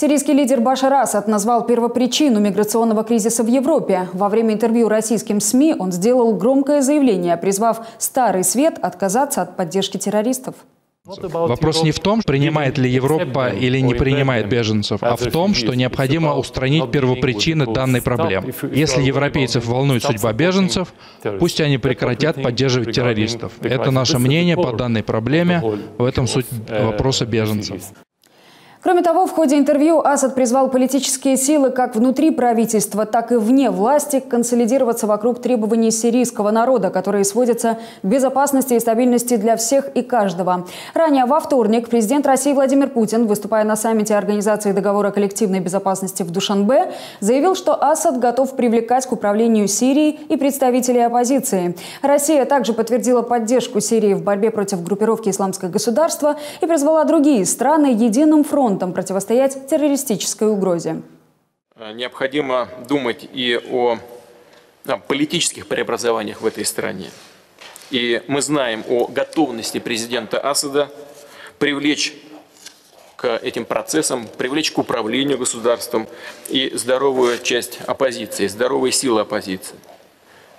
Сирийский лидер Башар Асад назвал первопричину миграционного кризиса в Европе. Во время интервью российским СМИ он сделал громкое заявление, призвав Старый Свет отказаться от поддержки террористов. Вопрос не в том, принимает ли Европа или не принимает беженцев, а в том, что необходимо устранить первопричины данной проблемы. Если европейцев волнует судьба беженцев, пусть они прекратят поддерживать террористов. Это наше мнение по данной проблеме, в этом суть вопроса беженцев. Кроме того, в ходе интервью Асад призвал политические силы как внутри правительства, так и вне власти консолидироваться вокруг требований сирийского народа, которые сводятся к безопасности и стабильности для всех и каждого. Ранее во вторник президент России Владимир Путин, выступая на саммите Организации договора коллективной безопасности в Душанбе, заявил, что Асад готов привлекать к управлению Сирией и представителей оппозиции. Россия также подтвердила поддержку Сирии в борьбе против группировки «Исламское государство» и призвала другие страны единым фронтом противостоять террористической угрозе. Необходимо думать и о политических преобразованиях в этой стране. И мы знаем о готовности президента Асада привлечь к этим процессам, привлечь к управлению государством и здоровую часть оппозиции, здоровые силы оппозиции.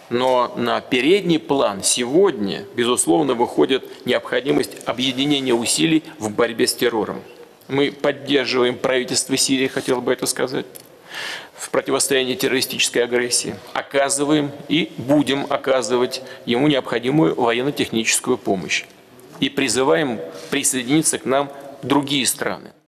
Но на передний план сегодня, безусловно, выходит необходимость объединения усилий в борьбе с террором. Мы поддерживаем правительство Сирии, хотел бы это сказать, в противостоянии террористической агрессии. Оказываем и будем оказывать ему необходимую военно-техническую помощь. И призываем присоединиться к нам другие страны.